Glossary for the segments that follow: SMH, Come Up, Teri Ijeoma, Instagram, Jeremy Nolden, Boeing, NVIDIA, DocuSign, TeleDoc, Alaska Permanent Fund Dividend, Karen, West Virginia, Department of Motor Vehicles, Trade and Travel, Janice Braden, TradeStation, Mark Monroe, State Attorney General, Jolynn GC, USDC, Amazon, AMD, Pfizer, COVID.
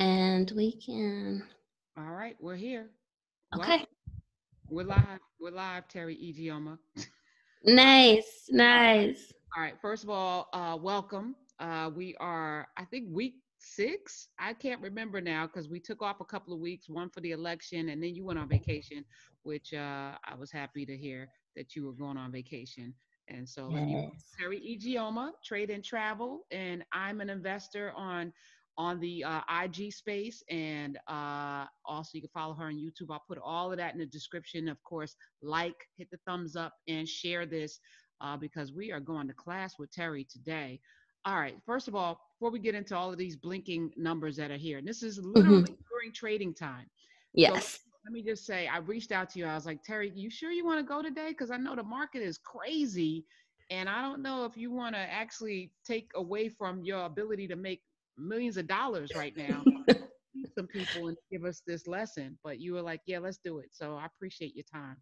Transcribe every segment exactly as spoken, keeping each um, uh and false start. and we can. All right, we're here. Okay. Live. We're live. We're live, Teri Ijeoma. Nice, nice. All right, first of all, uh, welcome. Uh, we are, I think, week six. I can't remember now because we took off a couple of weeks, one for the election, and then you went on vacation, which uh, I was happy to hear that you were going on vacation. And so, yes. Teri Ijeoma, Trade and Travel, and I'm an investor on on the uh, I G space, and uh, also you can follow her on YouTube. I'll put all of that in the description, of course. Like, hit the thumbs up, and share this uh, because we are going to class with Teri today. All right, first of all, before we get into all of these blinking numbers that are here, and this is literally mm-hmm. during trading time. Yes. So, let me just say, I reached out to you. I was like, Teri, you sure you want to go today? Because I know the market is crazy, and I don't know if you want to actually take away from your ability to make millions of dollars right now. Some people and give us this lesson, but you were like, yeah, let's do it. So I appreciate your time.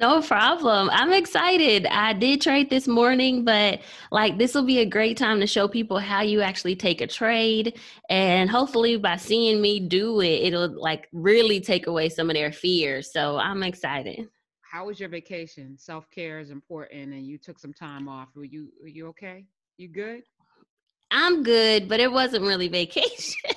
No problem. I'm excited. I did trade this morning, but like this will be a great time to show people how you actually take a trade. And hopefully by seeing me do it, it'll like really take away some of their fears. So I'm excited. How was your vacation? Self-care is important, and you took some time off. Were you, were you okay? You good? I'm good, but it wasn't really vacation.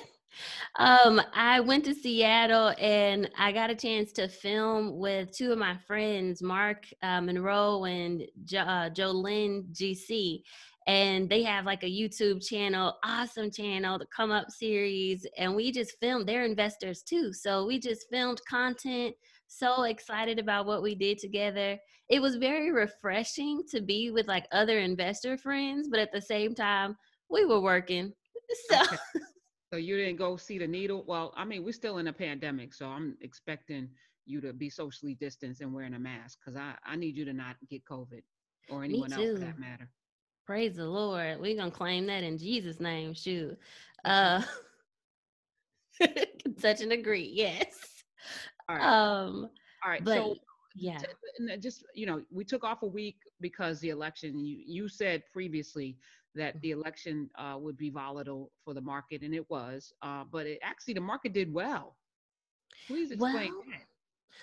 Um, I went to Seattle and I got a chance to film with two of my friends, Mark uh, Monroe and jo uh, Jolynn G C, and they have like a YouTube channel, awesome channel, the Come Up series, and we just filmed. They're investors too, so we just filmed content. So excited about what we did together. It was very refreshing to be with like other investor friends, but at the same time, we were working. So. Okay. So you didn't go see the needle? Well, I mean, we're still in a pandemic, so I'm expecting you to be socially distanced and wearing a mask because I, I need you to not get COVID or anyone else for that matter. Praise the Lord. We're going to claim that in Jesus' name. Shoot. Uh, touch and agree. Yes. All right. Um, All right. But, so yeah, just, you know, we took off a week because the election, you, you said previously that the election uh, would be volatile for the market, and it was, uh, but it actually, the market did well. Please explain well, that.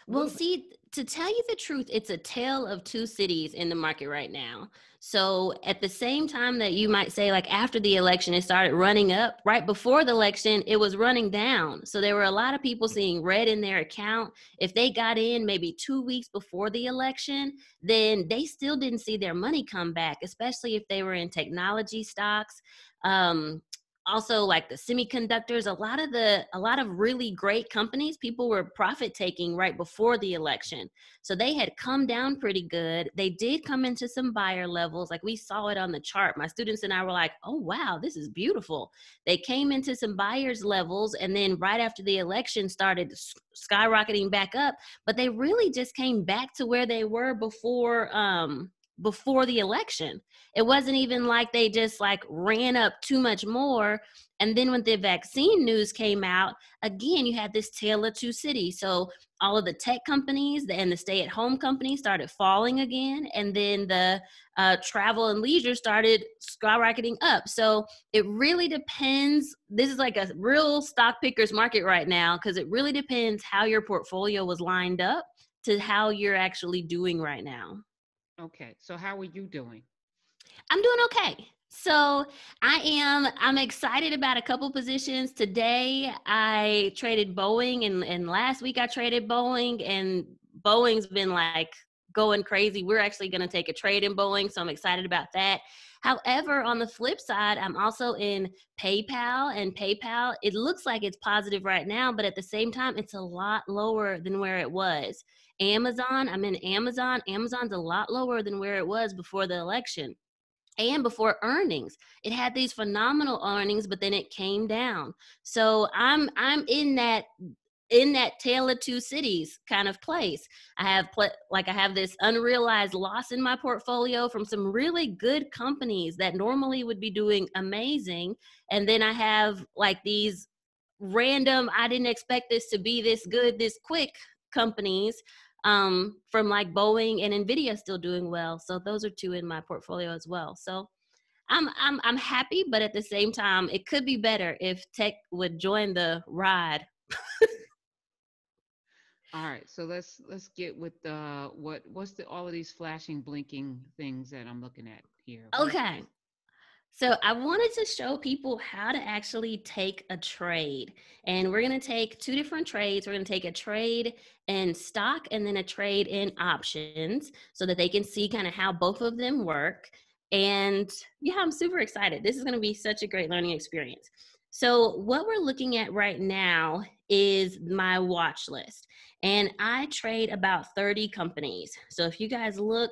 Well, see, to tell you the truth, it's a tale of two cities in the market right now. So at the same time that you might say, like after the election, it started running up. Right before the election, it was running down. So there were a lot of people seeing red in their account. If they got in maybe two weeks before the election, then they still didn't see their money come back, especially if they were in technology stocks. Um, Also, like the semiconductors, a lot of the a lot of really great companies, people were profit taking right before the election. So they had come down pretty good. They did come into some buyer levels. Like we saw it on the chart. My students and I were like, oh, wow, this is beautiful. They came into some buyers levels. And then right after the election started skyrocketing back up. But they really just came back to where they were before um, before the election. It wasn't even like they just like ran up too much more. And then when the vaccine news came out, again, you had this tale of two cities. So all of the tech companies and the stay-at-home companies started falling again. And then the uh, travel and leisure started skyrocketing up. So it really depends. This is like a real stock picker's market right now, because it really depends how your portfolio was lined up to how you're actually doing right now. Okay. So how are you doing? I'm doing okay. So I am, I'm excited about a couple positions. Today I traded Boeing, and, and last week I traded Boeing, and Boeing's been like going crazy. We're actually going to take a trade in Boeing. So I'm excited about that. However, on the flip side, I'm also in PayPal, and PayPal, it looks like it's positive right now, but at the same time, it's a lot lower than where it was. Amazon, I'm in Amazon. Amazon's a lot lower than where it was before the election and before earnings. It had these phenomenal earnings, but then it came down. So I'm I'm in that in that tale of two cities kind of place. I have pl like I have this unrealized loss in my portfolio from some really good companies that normally would be doing amazing, and then I have like these random, I didn't expect this to be this good this quick companies um, from like Boeing and NVIDIA still doing well. So those are two in my portfolio as well. So I'm I'm I'm happy, but at the same time, it could be better if tech would join the ride. All right, so let's let's get with the what what's the all of these flashing, blinking things that I'm looking at here. Okay. So I wanted to show people how to actually take a trade, and we're going to take two different trades. We're going to take a trade in stock and then a trade in options so that they can see kind of how both of them work. And yeah, I'm super excited. This is going to be such a great learning experience. So what we're looking at right now is my watch list, and I trade about thirty companies. So if you guys look,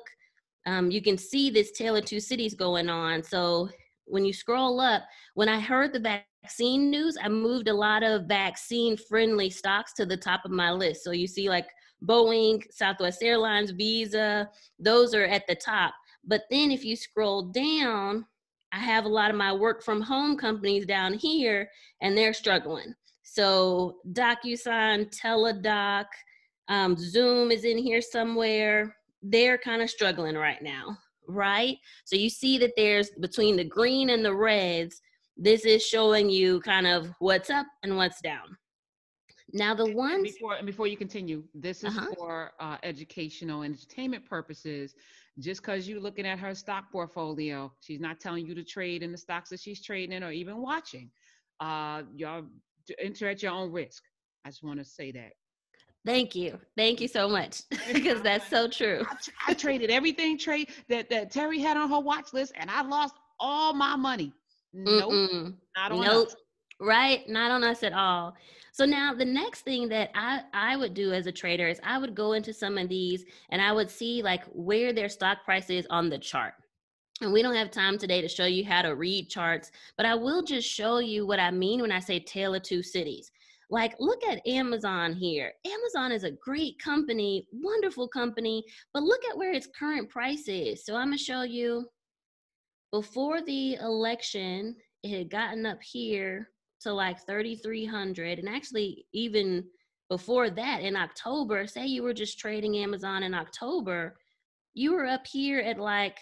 um, you can see this tale of two cities going on. So when you scroll up, when I heard the vaccine news, I moved a lot of vaccine-friendly stocks to the top of my list. So you see like Boeing, Southwest Airlines, Visa, those are at the top. But then if you scroll down, I have a lot of my work from home companies down here, and they're struggling. So DocuSign, TeleDoc, um, Zoom is in here somewhere. They're kind of struggling right now. Right? So you see that there's between the green and the reds, this is showing you kind of what's up and what's down. Now the ones- Before, before you continue, this is uh-huh. for uh, educational and entertainment purposes. Just because you're looking at her stock portfolio, she's not telling you to trade in the stocks that she's trading in or even watching. Uh, y'all enter at your own risk. I just want to say that. Thank you. Thank you so much, because that's so true. I, I traded everything trade that, that Teri had on her watch list, and I lost all my money. Nope, Mm-mm. not on nope. us. Right, not on us at all. So now the next thing that I, I would do as a trader is I would go into some of these, and I would see like where their stock price is on the chart. And we don't have time today to show you how to read charts, but I will just show you what I mean when I say tale of two cities. Like, look at Amazon here. Amazon is a great company, wonderful company, but look at where its current price is. So I'm gonna show you, before the election, it had gotten up here to like thirty-three hundred. And actually, even before that in October, say you were just trading Amazon in October, you were up here at like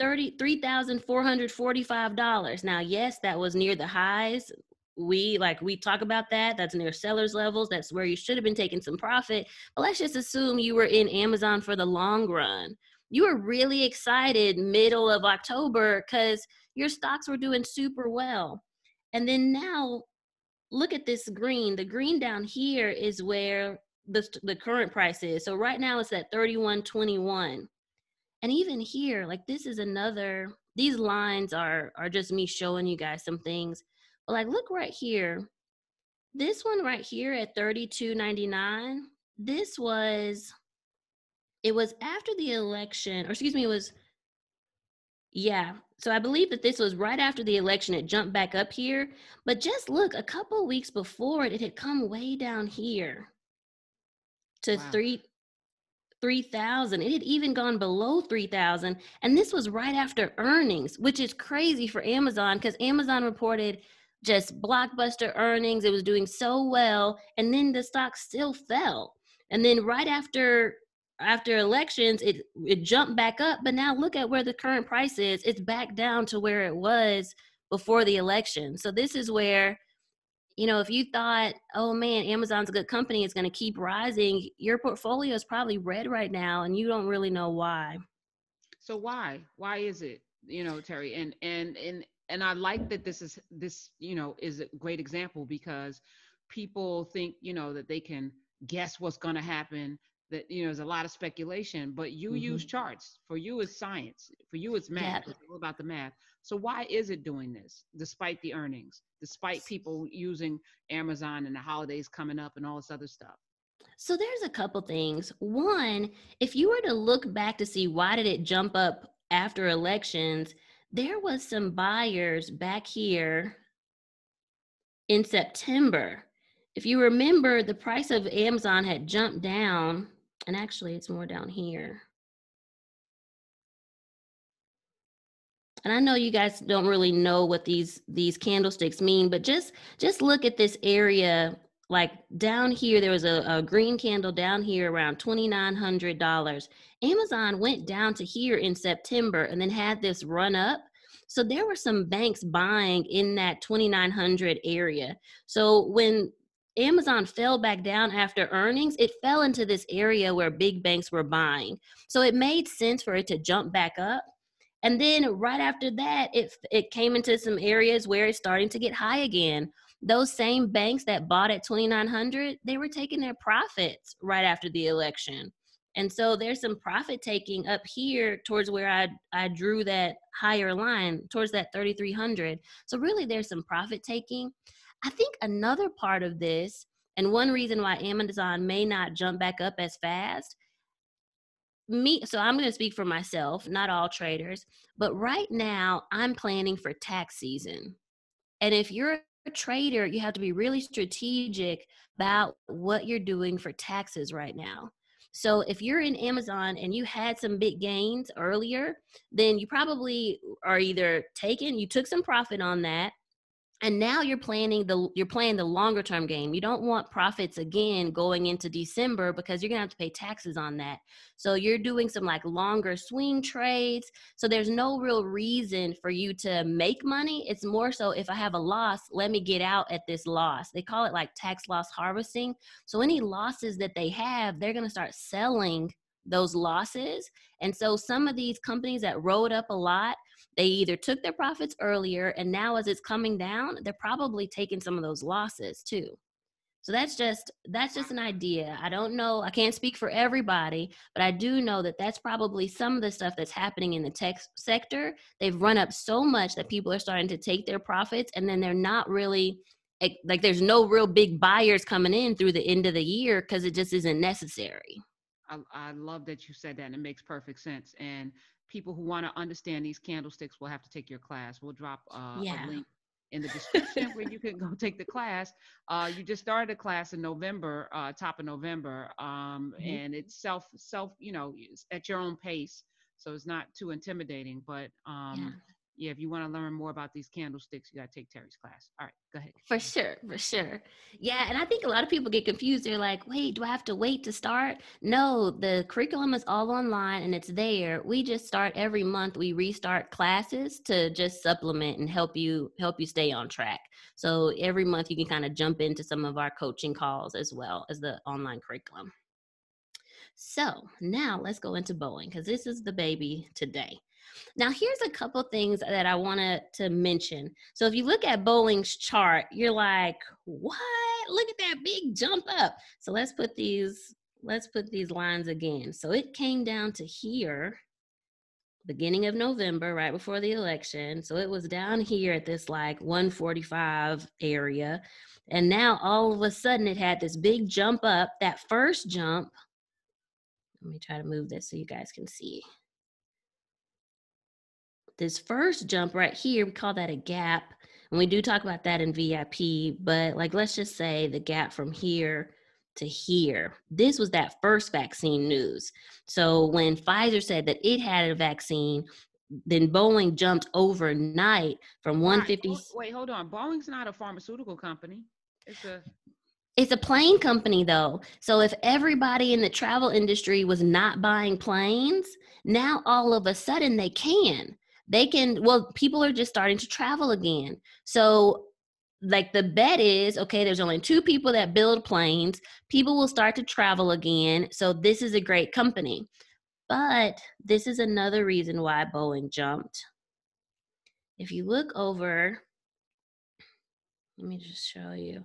thirty-three thousand four hundred forty-five dollars. Now, yes, that was near the highs. We like we talk about that. That's near sellers levels. That's where you should have been taking some profit. But let's just assume you were in Amazon for the long run. You were really excited middle of October because your stocks were doing super well. And then now look at this green. The green down here is where the, the current price is. So right now it's at thirty-one twenty-one. And even here, like this is another, these lines are, are just me showing you guys some things. But like, look right here. This one right here at thirty-two ninety-nine, this was, it was after the election, or excuse me, it was, yeah. So I believe that this was right after the election, it jumped back up here. But just look, a couple of weeks before it, it had come way down here to wow. three, three thousand. It had even gone below three thousand. And this was right after earnings, which is crazy for Amazon because Amazon reported just blockbuster earnings. It was doing so well. And then the stock still fell. And then right after after elections, it, it jumped back up. But now look at where the current price is. It's back down to where it was before the election. So this is where, you know, if you thought, oh man, Amazon's a good company, it's going to keep rising, your portfolio is probably red right now and you don't really know why. So why? Why is it, you know, Teri? And, and, and, and I like that this is, this, you know, is a great example because people think, you know, that they can guess what's going to happen, that, you know, there's a lot of speculation, but you mm-hmm. use charts. For you, it's science. For you, it's math. Yeah. It's all about the math. So why is it doing this, despite the earnings, despite people using Amazon and the holidays coming up and all this other stuff? So there's a couple things. One, if you were to look back to see why did it jump up after elections, there was some buyers back here in September. If you remember, the price of Amazon had jumped down. And actually, it's more down here. And I know you guys don't really know what these, these candlesticks mean, but just, just look at this area. Like down here, there was a, a green candle down here around twenty-nine hundred dollars. Amazon went down to here in September and then had this run up. So there were some banks buying in that twenty-nine hundred area. So when Amazon fell back down after earnings, it fell into this area where big banks were buying. So it made sense for it to jump back up. And then right after that, it, it came into some areas where it's starting to get high again. Those same banks that bought at twenty-nine hundred, they were taking their profits right after the election. And so there's some profit taking up here towards where I, I drew that higher line, towards that thirty-three hundred. So really there's some profit taking. I think another part of this, and one reason why Amazon may not jump back up as fast, me, so I'm going to speak for myself, not all traders, but right now I'm planning for tax season. And if you're a trader, you have to be really strategic about what you're doing for taxes right now. So if you're in Amazon and you had some big gains earlier, then you probably are either taking, you took some profit on that, and now you're planning the you're playing the longer term game. You don't want profits again going into December because you're gonna have to pay taxes on that. So you're doing some like longer swing trades. So there's no real reason for you to make money. It's more so if I have a loss, let me get out at this loss. They call it like tax loss harvesting. So any losses that they have, they're gonna start selling those losses. And so some of these companies that rode up a lot, they either took their profits earlier, and now as it's coming down, they're probably taking some of those losses too. So that's just, that's just an idea. I don't know, I can't speak for everybody, but I do know that that's probably some of the stuff that's happening in the tech sector. They've run up so much that people are starting to take their profits, and then they're not really, like there's no real big buyers coming in through the end of the year because it just isn't necessary. I, I love that you said that, and it makes perfect sense. And people who want to understand these candlesticks will have to take your class. We'll drop uh, yeah. a link in the description where you can go take the class. Uh, you just started a class in November, uh, top of November, um, mm-hmm. and it's self, self, you know, it's at your own pace. So it's not too intimidating, but um, yeah. yeah, if you want to learn more about these candlesticks, you got to take Teri's class. All right, go ahead. For sure, for sure. Yeah, and I think a lot of people get confused. They're like, wait, do I have to wait to start? No, the curriculum is all online and it's there. We just start every month. We restart classes to just supplement and help you help you stay on track. So every month you can kind of jump into some of our coaching calls as well as the online curriculum. So now let's go into Boeing because this is the baby today. Now, here's a couple things that I wanted to mention. So if you look at Boeing's chart, you're like, what? Look at that big jump up. So let's put these, let's put these lines again. So it came down to here, beginning of November, right before the election. So it was down here at this like one forty-five area. And now all of a sudden it had this big jump up. That first jump, let me try to move this so you guys can see. This first jump right here, we call that a gap. And we do talk about that in V I P, but like, let's just say the gap from here to here. This was that first vaccine news. So when Pfizer said that it had a vaccine, then Boeing jumped overnight from one fifty. Wait, wait, hold on. Boeing's not a pharmaceutical company. It's a... It's a plane company though. So if everybody in the travel industry was not buying planes, now all of a sudden they can. They can, well, people are just starting to travel again. So like the bet is, okay, there's only two people that build planes. People will start to travel again. So this is a great company. But this is another reason why Boeing jumped. If you look over, let me just show you.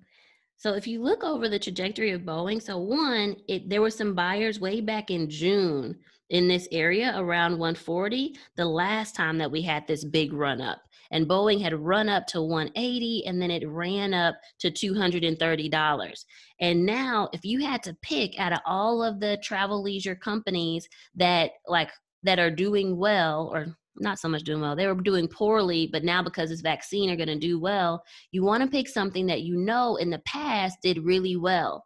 So if you look over the trajectory of Boeing, so one, it, there were some buyers way back in June in this area around one forty, the last time that we had this big run up. And Boeing had run up to one eighty and then it ran up to two hundred thirty dollars. And now if you had to pick out of all of the travel leisure companies that like that are doing well or not so much doing well. They were doing poorly, but now because this vaccine are going to do well, you want to pick something that you know in the past did really well.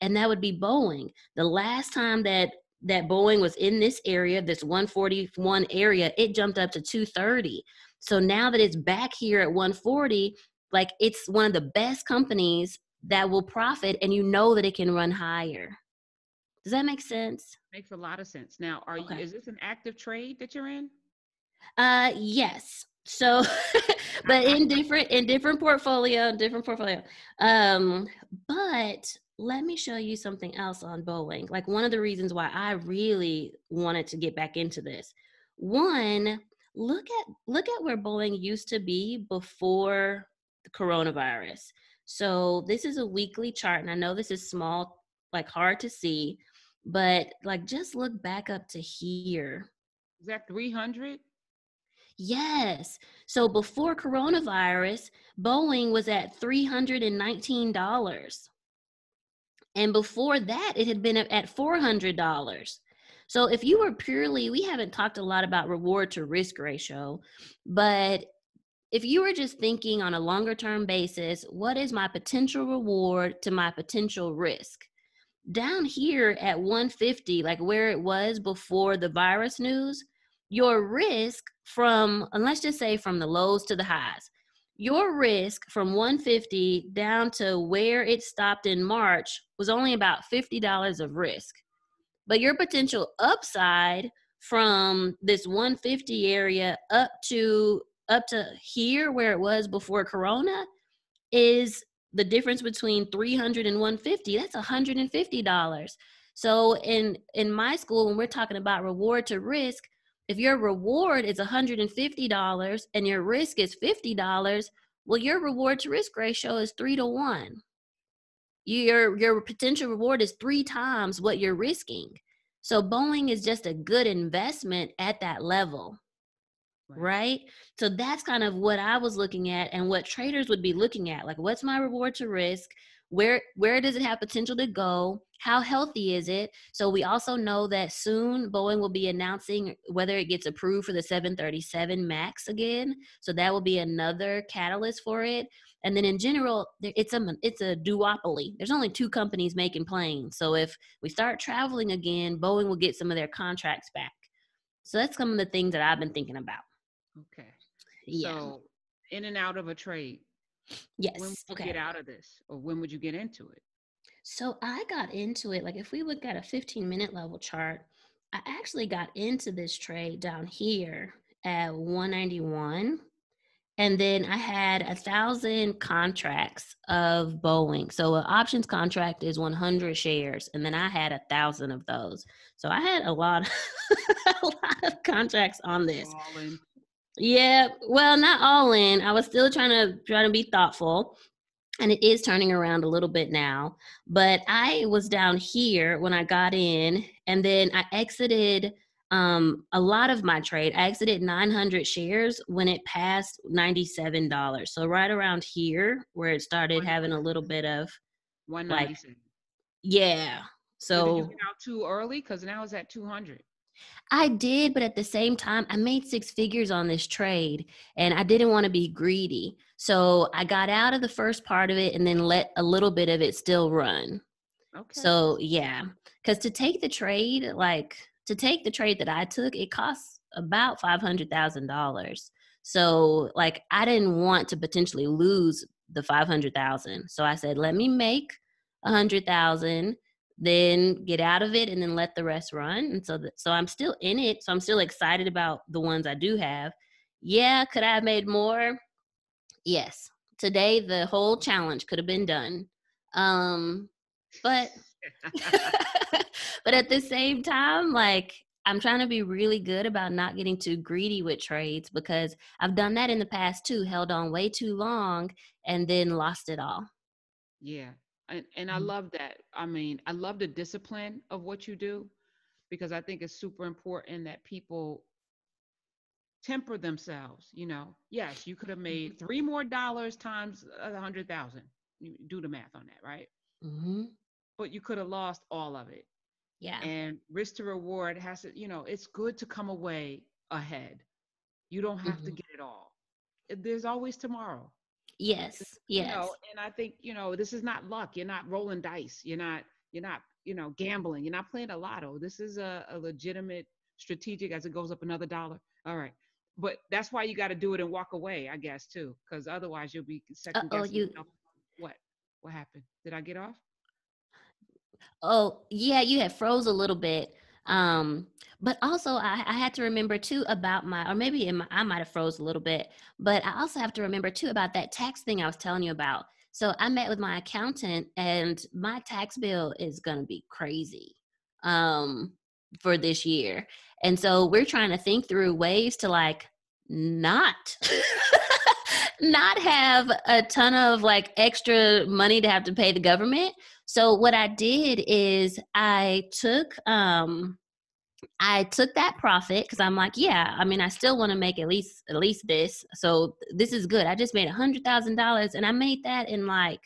And that would be Boeing. The last time that, that Boeing was in this area, this one forty-one area, it jumped up to two thirty. So now that it's back here at one forty, like it's one of the best companies that will profit and you know that it can run higher. Does that make sense? Makes a lot of sense. Now, are you, okay. Is this an active trade that you're in? Uh, yes. So, but in different, in different portfolio, different portfolio. Um, but let me show you something else on Bowling. Like one of the reasons why I really wanted to get back into this. One, look at, look at where Bowling used to be before the coronavirus. So this is a weekly chart, and I know this is small, like hard to see, but like just look back up to here. Is that three hundred? Yes. So before coronavirus, Boeing was at three hundred nineteen dollars. And before that, it had been at four hundred dollars. So if you were purely, we haven't talked a lot about reward to risk ratio, but if you were just thinking on a longer term basis, what is my potential reward to my potential risk? Down here at one fifty, like where it was before the virus news, your risk from, and let's just say from the lows to the highs, your risk from one fifty down to where it stopped in March was only about fifty dollars of risk. But your potential upside from this one fifty area up to up to here where it was before Corona is the difference between three hundred and one fifty. That's one hundred fifty dollars. So in, in my school, when we're talking about reward to risk, if your reward is one hundred fifty dollars and your risk is fifty dollars, well, your reward to risk ratio is three to one. Your, your potential reward is three times what you're risking. So Boeing is just a good investment at that level. Right. Right? So that's kind of what I was looking at and what traders would be looking at. Like, what's my reward to risk? Where, where does it have potential to go? How healthy is it? So we also know that soon Boeing will be announcing whether it gets approved for the seven thirty-seven MAX again. So that will be another catalyst for it. And then in general, it's a, it's a duopoly. There's only two companies making planes. So if we start traveling again, Boeing will get some of their contracts back. So that's some of the things that I've been thinking about. Okay. Yeah. So in and out of a trade. Yes. When would you okay. get out of this, or when would you get into it? So I got into it, like if we look at a fifteen minute level chart, I actually got into this trade down here at one ninety-one. And then I had a thousand contracts of Boeing. So an options contract is one hundred shares. And then I had a thousand of those. So I had a lot, a lot of contracts on this. All in. Yeah, well, not all in. I was still trying to try to be thoughtful, and it is turning around a little bit now, but I was down here when I got in, and then I exited um, a lot of my trade. I exited nine hundred shares when it passed ninety-seven dollars. So right around here where it started having a little bit of like, yeah. So did you get out too early? 'Cause now it's at two hundred. I did, but at the same time, I made six figures on this trade, and I didn't want to be greedy. So I got out of the first part of it and then let a little bit of it still run. Okay. So yeah, because to take the trade, like to take the trade that I took, it costs about five hundred thousand dollars. So like I didn't want to potentially lose the five hundred thousand. So I said, let me make a hundred thousand, then get out of it, and then let the rest run. And so, th so I'm still in it. So I'm still excited about the ones I do have. Yeah. Could I have made more? Yes. Today, the whole challenge could have been done. Um, but, but at the same time, like I'm trying to be really good about not getting too greedy with trades, because I've done that in the past too, held on way too long and then lost it all. Yeah. And, and I love that. I mean, I love the discipline of what you do, because I think it's super important that people temper themselves. You know, yes, you could have made three more dollars times a hundred thousand. You do the math on that, right? Mm-hmm. But you could have lost all of it. Yeah. And risk to reward has to, you know, it's good to come away ahead. You don't have mm-hmm. to get it all. There's always tomorrow. Yes. Yes. You know, and I think, you know, this is not luck. You're not rolling dice. You're not, you're not, you know, gambling. You're not playing a lotto. This is a, a legitimate strategic as it goes up another dollar. All right. But that's why you got to do it and walk away, I guess, too, because otherwise you'll be second guessing. Uh-oh, you... What? What happened? Did I get off? Oh, yeah. You had froze a little bit. Um, but also I, I had to remember too about my, or maybe in my, I might've froze a little bit, but I also have to remember too about that tax thing I was telling you about. So I met with my accountant and my tax bill is going to be crazy um, for this year. And so we're trying to think through ways to like not, not have a ton of like extra money to have to pay the government. So what I did is I took, um, I took that profit because I'm like, yeah, I mean, I still want to make at least, at least this. So this is good. I just made a hundred thousand dollars and I made that in like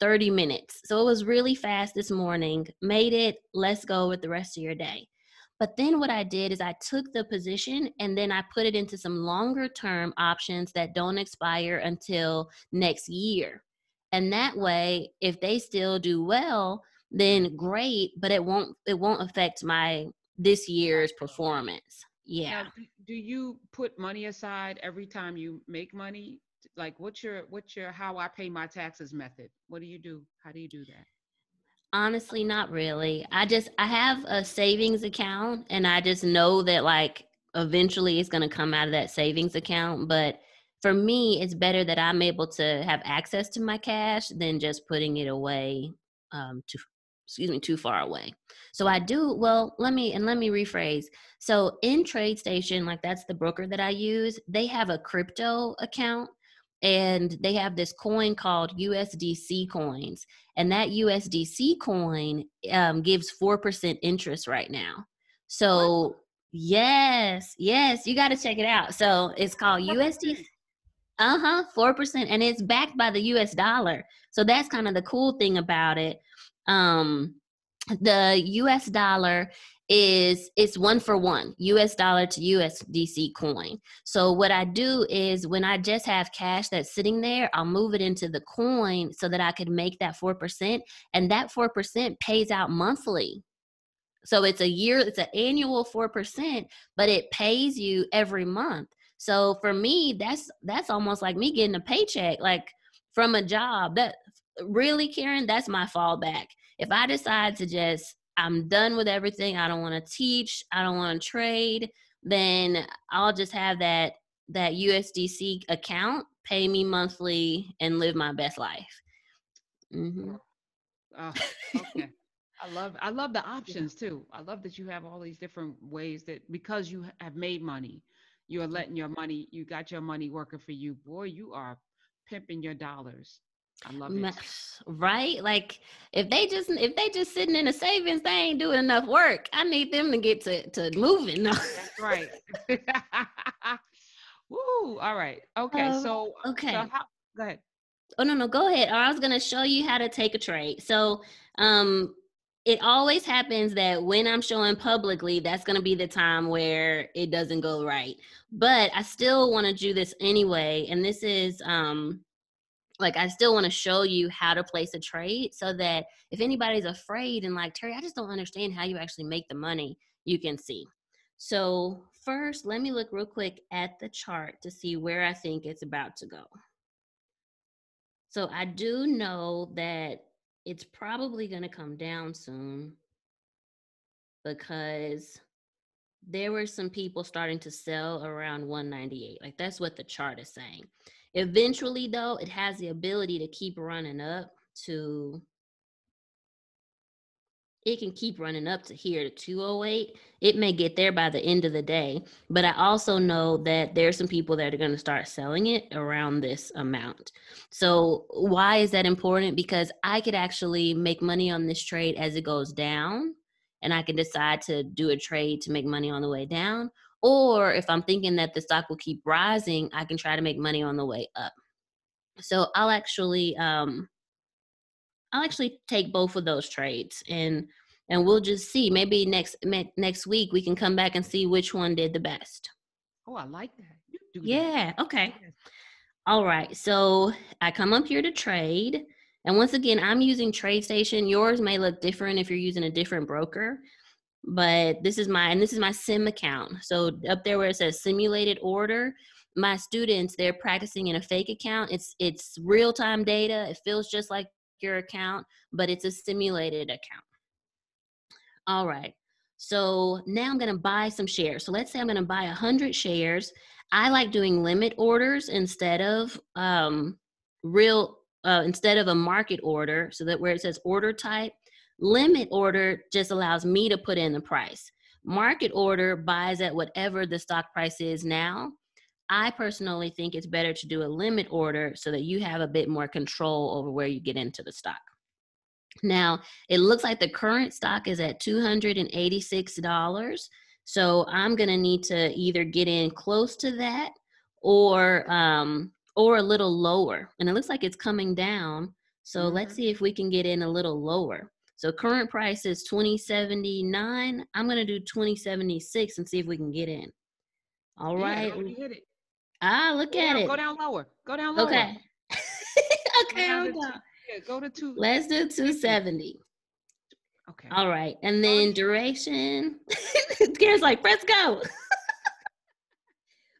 thirty minutes. So it was really fast this morning, made it, let's go with the rest of your day. But then what I did is I took the position and then I put it into some longer term options that don't expire until next year. And that way, if they still do well, then great, but it won't, it won't affect my, this year's performance. Yeah. Now, do you put money aside every time you make money? Like what's your, what's your, how I pay my taxes method? What do you do? How do you do that? Honestly, not really. I just, I have a savings account and I just know that like eventually it's going to come out of that savings account. But for me, it's better that I'm able to have access to my cash than just putting it away um, too, excuse me, too far away. So I do, well, let me, and let me rephrase. So in TradeStation, like that's the broker that I use, they have a crypto account. And they have this coin called U S D C coins. And that U S D C coin um, gives four percent interest right now. So what? yes, yes, you got to check it out. So it's called U S D C. Uh-huh, four percent. And it's backed by the U S dollar. So that's kind of the cool thing about it. Um, the U S dollar is it's one for one U S dollar to U S D C coin. So what I do is when I just have cash that's sitting there, I'll move it into the coin so that I could make that four percent, and that four percent pays out monthly. So it's a year, it's an annual four percent, but it pays you every month. So for me, that's, that's almost like me getting a paycheck, like from a job. That really, Karen, that's my fallback. If I decide to just, I'm done with everything, I don't want to teach, I don't want to trade, then I'll just have that, that U S D C account, pay me monthly and live my best life. Mm-hmm. Oh, okay. I love, I love the options too. I love that you have all these different ways that, because you have made money, you're letting your money, you got your money working for you. Boy, you are pimping your dollars. I love it. Right? Like if they just, if they just sitting in a savings, they ain't doing enough work. I need them to get to, to moving. No. That's right. Woo. All right. Okay. Um, so, okay. So how, go ahead. Oh, no, no, go ahead. I was going to show you how to take a trade. So, um, it always happens that when I'm showing publicly, that's going to be the time where it doesn't go right, but I still want to do this anyway. And this is, um, like, I still want to show you how to place a trade so that if anybody's afraid and like, Teri, I just don't understand how you actually make the money, you can see. So first, let me look real quick at the chart to see where I think it's about to go. So I do know that it's probably going to come down soon because there were some people starting to sell around one ninety-eight. Like, that's what the chart is saying. Eventually, though, it has the ability to keep running up to, it can keep running up to here to two oh eight. It may get there by the end of the day, but I also know that there's some people that are going to start selling it around this amount. So why is that important? Because I could actually make money on this trade as it goes down, and I can decide to do a trade to make money on the way down. Or if I'm thinking that the stock will keep rising, I can try to make money on the way up. So I'll actually, um, I'll actually take both of those trades, and and we'll just see. Maybe next next week we can come back and see which one did the best. Oh, I like that. You do that. Yeah. Okay. All right. So I come up here to trade, and once again, I'm using TradeStation. Yours may look different if you're using a different broker. But this is my, and this is my sim account. So up there where it says simulated order, my students, they're practicing in a fake account. It's, it's real time data. It feels just like your account, but it's a simulated account. All right. So now I'm going to buy some shares. So let's say I'm going to buy one hundred shares. I like doing limit orders instead of um, real, uh, instead of a market order. So that where it says order type, limit order just allows me to put in the price. Market order buys at whatever the stock price is now. I personally think it's better to do a limit order so that you have a bit more control over where you get into the stock. Now, it looks like the current stock is at two hundred eighty-six dollars. So I'm going to need to either get in close to that or, um, or a little lower. And it looks like it's coming down. So mm-hmm. let's see if we can get in a little lower. So current price is twenty seventy-nine. I'm going to do twenty seventy-six and see if we can get in. All right. Yeah, already hit it. Ah, look go at down, it. Go down lower. Go down lower. Okay. Okay. Go, go. To, yeah, go to two. Let's do two seventy. Okay. All right. And then duration. Karen's like, let's go.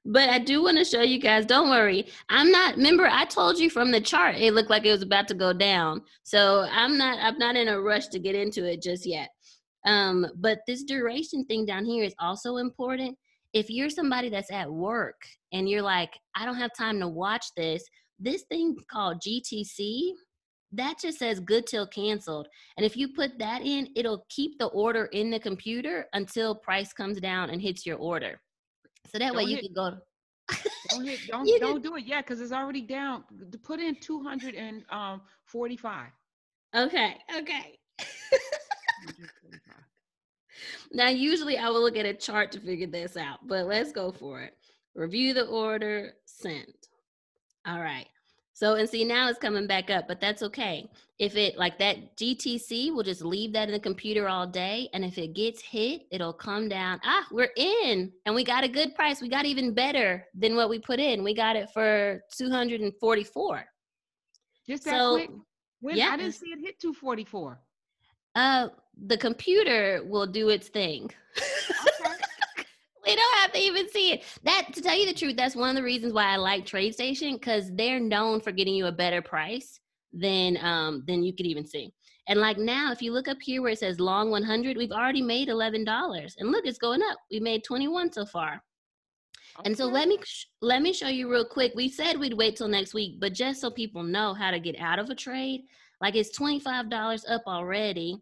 But I do want to show you guys, don't worry. I'm not, remember, I told you from the chart, it looked like it was about to go down. So I'm not, I'm not in a rush to get into it just yet. Um, but this duration thing down here is also important. If you're somebody that's at work and you're like, I don't have time to watch this, this thing called G T C, that just says good till canceled. And if you put that in, it'll keep the order in the computer until price comes down and hits your order. So that don't way you hit, can go. Don't, hit, don't, don't can, do it yet because it's already down. Put in two hundred forty-five. Okay, okay. Now, usually I will look at a chart to figure this out, but let's go for it. Review the order, send. All right. So, and see, now it's coming back up, but that's okay. If it, like that G T C, we'll just leave that in the computer all day. And if it gets hit, it'll come down. Ah, we're in. And we got a good price. We got even better than what we put in. We got it for two hundred forty-four. Just that so, quick? When, yeah. I didn't see it hit two forty-four. Uh, the computer will do its thing. Okay. We don't have to even see it. That, to tell you the truth, that's one of the reasons why I like TradeStation, because they're known for getting you a better price than um than you could even see. And like now, if you look up here where it says long one hundred, we've already made eleven dollars, and look, it's going up. We made twenty-one so far. Okay. And so let me let me show you real quick. We said we'd wait till next week, but just so people know how to get out of a trade. Like it's twenty-five dollars up already.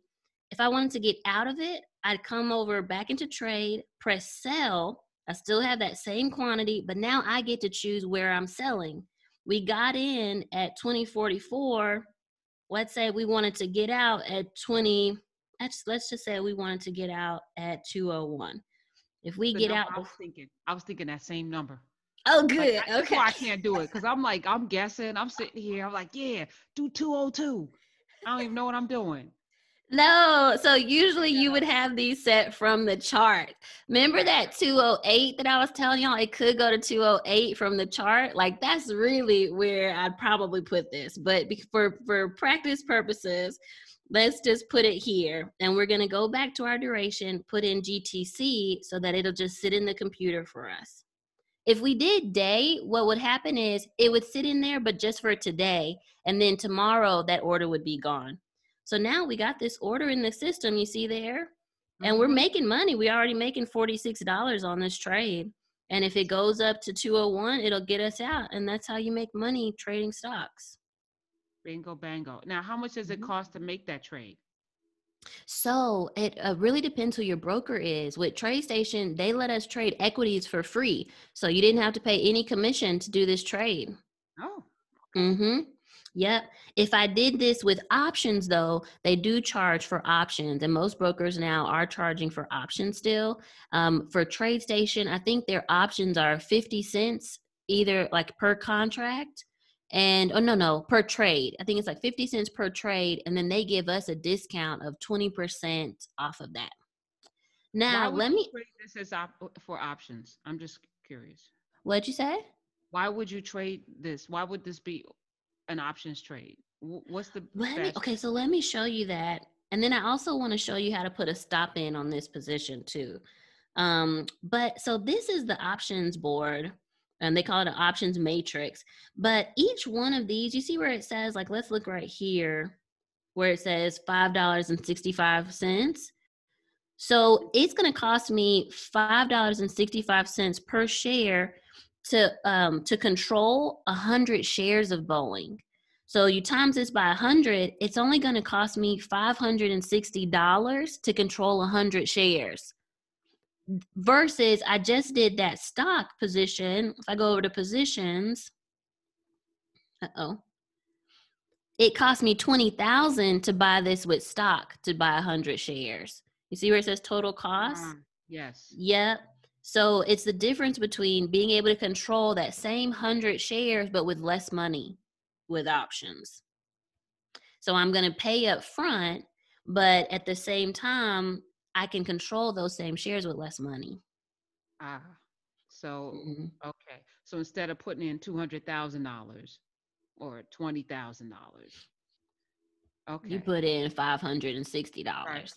If I wanted to get out of it, I'd come over back into trade, press sell. I still have that same quantity, but now I get to choose where I'm selling. We got in at twenty forty-four. Let's say we wanted to get out at twenty. Let's, let's just say we wanted to get out at two oh one. If we get out. I was thinking, I was thinking that same number. Oh, good. Like, okay. I can't do it because I'm like, I'm guessing. I'm sitting here. I'm like, yeah, do two oh two. I don't even know what I'm doing. No. So usually you would have these set from the chart. Remember that two oh eight that I was telling y'all? It could go to two oh eight from the chart. Like that's really where I'd probably put this. But for, for practice purposes, let's just put it here. And we're going to go back to our duration, put in G T C so that it'll just sit in the computer for us. If we did day, what would happen is it would sit in there, but just for today. And then tomorrow that order would be gone. So now we got this order in the system, you see there, and we're making money. We're already making forty-six dollars on this trade. And if it goes up to two oh one, it'll get us out. And that's how you make money trading stocks. Bingo, bango. Now, how much does it cost to make that trade? So it uh, really depends who your broker is. With TradeStation, they let us trade equities for free. So you didn't have to pay any commission to do this trade. Oh. Mm-hmm. Yep. If I did this with options, though, they do charge for options. And most brokers now are charging for options still. Um, for TradeStation, I think their options are fifty cents either like per contract. And, oh, no, no, per trade. I think it's like fifty cents per trade. And then they give us a discount of twenty percent off of that. Now, let me. Why would you trade this as op- for options? I'm just curious. What'd you say? Why would you trade this? Why would this be an options trade? What's the. Let me, okay, so let me show you that. And then I also want to show you how to put a stop in on this position, too. Um, but so this is the options board. And they call it an options matrix. But each one of these, you see where it says, like, let's look right here where it says five dollars and sixty-five cents. So it's going to cost me five dollars and sixty-five cents per share to um, to control one hundred shares of Boeing. So you times this by one hundred, it's only going to cost me five hundred sixty dollars to control one hundred shares. Versus I just did that stock position. If I go over to positions, uh-oh, it cost me twenty thousand dollars to buy this with stock, to buy one hundred shares. You see where it says total cost? Uh, yes. Yep. So it's the difference between being able to control that same one hundred shares, but with less money, with options. So I'm going to pay up front, but at the same time, I can control those same shares with less money. Ah, so, mm-hmm. okay. So instead of putting in two hundred thousand dollars or twenty thousand dollars, okay. You put in five hundred sixty dollars. Right.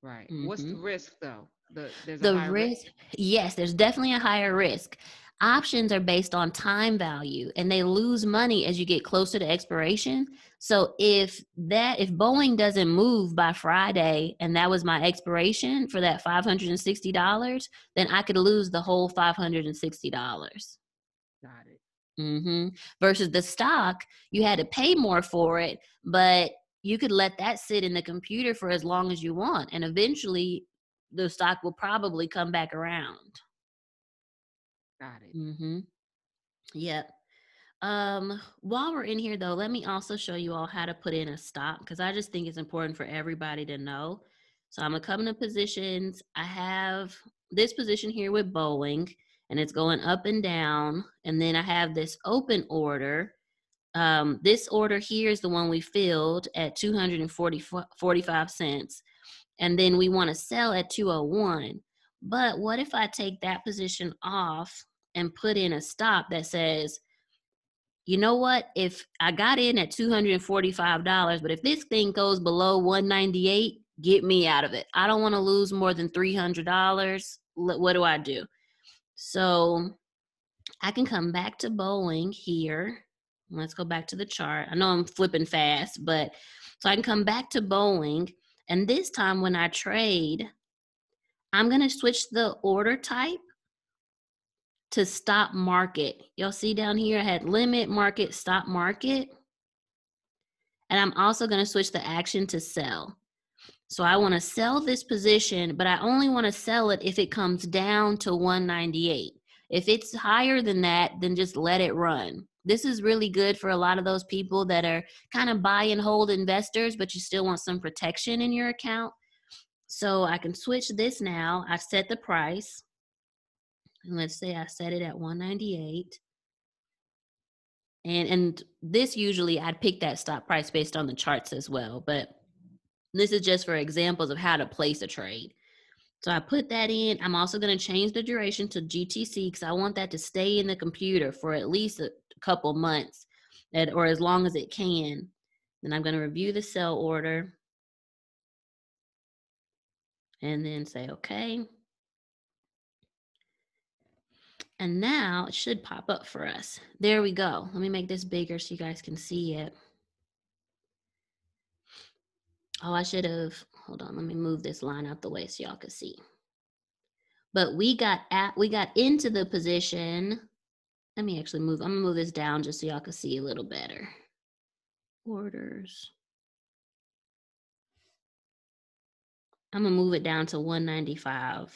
Right. Mm-hmm. What's the risk though? The, there's the a high risk, risk. Yes, there's definitely a higher risk. Options are based on time value and they lose money as you get closer to expiration. So if that, if Boeing doesn't move by Friday and that was my expiration for that five hundred sixty dollars, then I could lose the whole five hundred sixty dollars. Got it. Mm-hmm. Versus the stock, you had to pay more for it, but you could let that sit in the computer for as long as you want. And eventually the stock will probably come back around. Got it. Mm-hmm. Yep. Um, while we're in here though, let me also show you all how to put in a stop, because I just think it's important for everybody to know. So I'm gonna come into positions. I have this position here with Boeing and it's going up and down. And then I have this open order. Um, this order here is the one we filled at two hundred forty-five cents. And then we want to sell at two oh one. But what if I take that position off and put in a stop that says, you know what, if I got in at two hundred forty-five dollars, but if this thing goes below one ninety-eight, get me out of it. I don't want to lose more than three hundred dollars. What do I do? So I can come back to Boeing here. Let's go back to the chart. I know I'm flipping fast, but so I can come back to Boeing. And this time when I trade, I'm going to switch the order type to stop market. You'll see down here, I had limit, market, stop market. And I'm also going to switch the action to sell. So I want to sell this position, but I only want to sell it if it comes down to one ninety-eight. If it's higher than that, then just let it run. This is really good for a lot of those people that are kind of buy and hold investors, but you still want some protection in your account. So I can switch this now. I've set the price. And let's say I set it at one ninety-eight. And, and this usually I'd pick that stop price based on the charts as well. But this is just for examples of how to place a trade. So I put that in. I'm also going to change the duration to G T C because I want that to stay in the computer for at least a couple months at, or as long as it can. Then I'm going to review the sell order and then say, okay. And now it should pop up for us. There we go. Let me make this bigger so you guys can see it. Oh, I should have, hold on, let me move this line out the way so y'all can see. But we got at, we got into the position. Let me actually move, I'm gonna move this down just so y'all can see a little better. Orders. I'm gonna move it down to one ninety-five.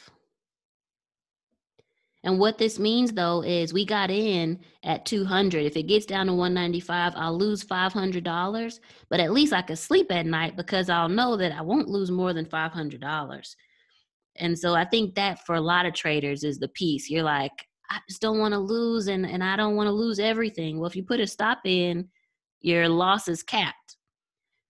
And what this means though, is we got in at two hundred. If it gets down to one ninety-five, I'll lose five hundred dollars, but at least I could sleep at night because I'll know that I won't lose more than five hundred dollars. And so I think that for a lot of traders is the piece. You're like, I just don't want to lose and, and I don't want to lose everything. Well, if you put a stop in, your loss is capped.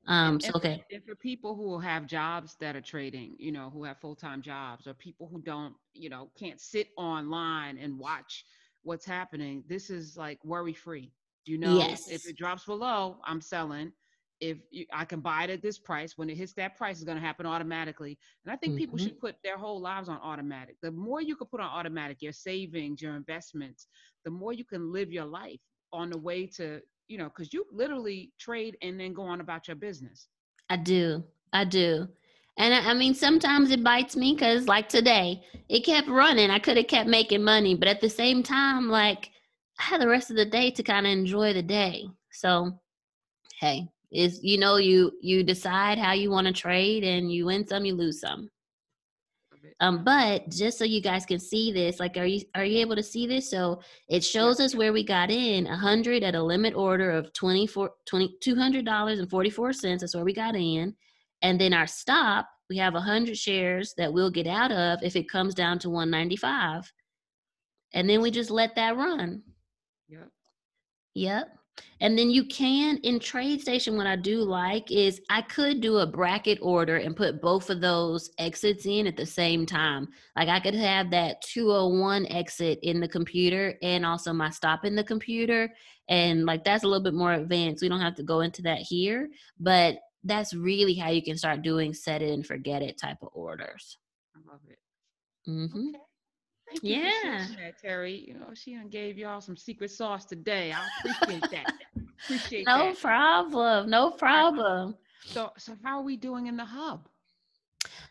Um, so, okay. And for people who have jobs that are trading, you know, who have full-time jobs or people who don't, you know, can't sit online and watch what's happening, this is like worry-free. You know, yes. If it drops below, I'm selling. If you, I can buy it at this price, when it hits that price, it's going to happen automatically. And I think mm-hmm. people should put their whole lives on automatic. The more you can put on automatic, your savings, your investments, the more you can live your life on the way to, you know, because you literally trade and then go on about your business. I do. I do. And I, I mean, sometimes it bites me because like today, it kept running. I could have kept making money, but at the same time, like I had the rest of the day to kind of enjoy the day. So, hey, is you know, you you decide how you want to trade and you win some, you lose some. Um, but just so you guys can see this, like, are you, are you able to see this? So it shows us where we got in one hundred at a limit order of two hundred dollars and forty-four cents. That's where we got in. And then our stop, we have one hundred shares that we'll get out of if it comes down to one ninety-five. And then we just let that run. Yep. Yep. And then you can, in TradeStation, what I do like is I could do a bracket order and put both of those exits in at the same time. Like I could have that two oh one exit in the computer and also my stop in the computer. And like that's a little bit more advanced. We don't have to go into that here, but that's really how you can start doing set it and forget it type of orders. I love it. Mm-hmm. Okay. Thank you yeah, for that, Teri. You know, she done gave y'all some secret sauce today. I appreciate that. Appreciate no that. No problem. No problem. So, so how are we doing in the hub?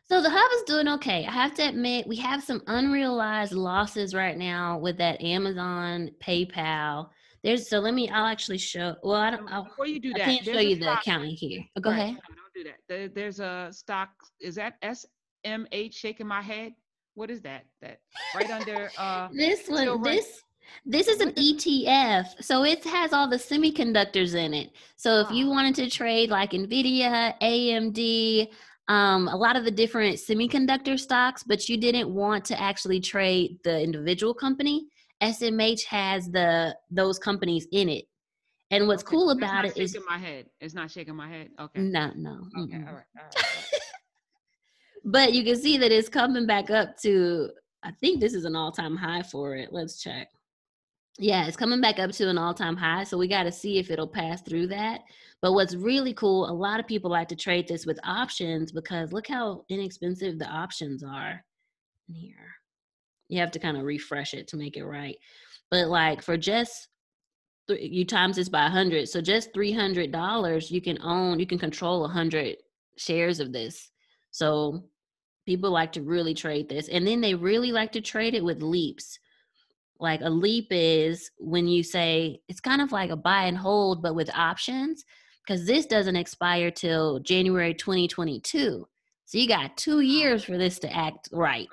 So the hub is doing okay. I have to admit, we have some unrealized losses right now with that Amazon PayPal. There's so let me. I'll actually show. Well, I don't. I'll, Before you do that, I can't show you the accounting here. Oh, go right, ahead. No, don't do that. There, there's a stock. Is that S M H shaking my head? What is that? That right under uh, this one. Right. This this is an E T F, so it has all the semiconductors in it. So if oh. you wanted to trade like NVIDIA, A M D, um, a lot of the different semiconductor stocks, but you didn't want to actually trade the individual company, S M H has the those companies in it. And what's okay. cool it's about it is shaking my head. It's not shaking my head. Okay. No, no. Okay. Mm-mm. All right. All right. All right. But you can see that it's coming back up to, I think this is an all-time high for it. Let's check. Yeah, it's coming back up to an all-time high. So we got to see if it'll pass through that. But what's really cool, a lot of people like to trade this with options because look how inexpensive the options are in here. You have to kind of refresh it to make it right. But like for just, you times this by one hundred. So just three hundred dollars, you can own, you can control one hundred shares of this. So people like to really trade this. And then they really like to trade it with leaps. Like a leap is when you say, it's kind of like a buy and hold, but with options, because this doesn't expire till January twenty twenty-two. So you got two years for this to act right.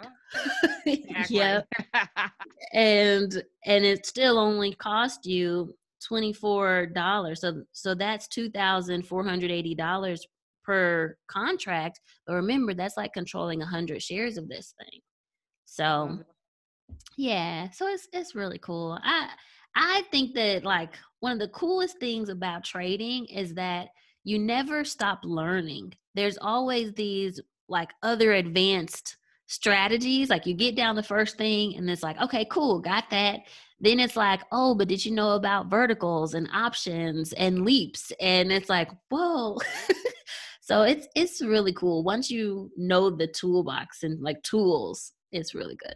Act yep. right. and and it still only cost you twenty-four dollars. So, so that's two thousand four hundred eighty dollars per contract, but remember that's like controlling a hundred shares of this thing. So yeah, so it's it's really cool. I I think that like one of the coolest things about trading is that you never stop learning. There's always these like other advanced strategies. Like you get down the first thing and it's like, okay, cool, got that. Then it's like, oh, but did you know about verticals and options and leaps? And it's like, whoa. So it's it's really cool. Once you know the toolbox and like tools, it's really good.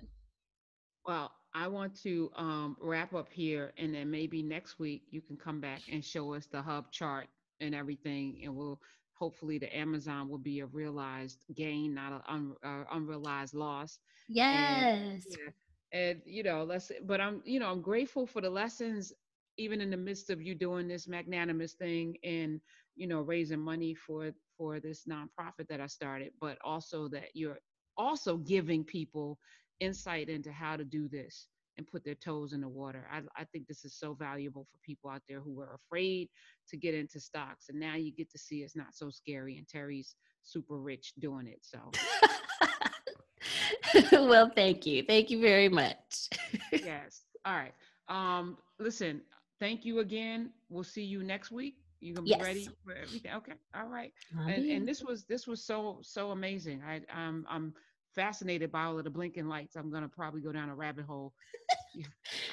Well, I want to um, wrap up here, and then maybe next week you can come back and show us the hub chart and everything, and we'll hopefully the Amazon will be a realized gain, not an un, uh, unrealized loss. Yes. And, yeah, and you know, let's. But I'm you know I'm grateful for the lessons, even in the midst of you doing this magnanimous thing and you know raising money for. for this nonprofit that I started, but also that you're also giving people insight into how to do this and put their toes in the water. I, I think this is so valuable for people out there who are afraid to get into stocks. And now you get to see it's not so scary, and Teri's super rich doing it. So, well, thank you. Thank you very much. Yes. All right. Um, listen, thank you again. We'll see you next week. You gonna be yes. ready for everything? Okay, all right. And, and this was this was so so amazing. I I'm I'm fascinated by all of the blinking lights. I'm gonna probably go down a rabbit hole.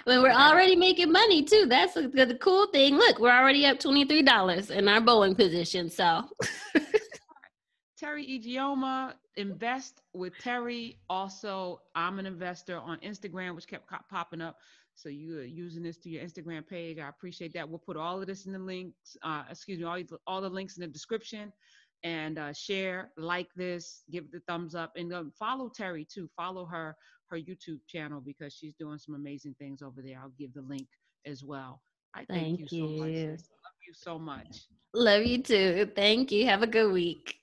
Well, we're already making money too. That's a, the cool thing. Look, we're already up twenty-three dollars in our Boeing position. So, Teri Ijeoma, invest with Teri. Also, I'm an investor on Instagram, which kept popping up. So you're using this to your Instagram page. I appreciate that. We'll put all of this in the links, uh, excuse me, all, all the links in the description. and uh, share, like this, give the thumbs up, and uh, follow Teri too. Follow her, her YouTube channel, because she's doing some amazing things over there. I'll give the link as well. I thank, thank you, you so much. Love you so much. Love you too. Thank you. Have a good week.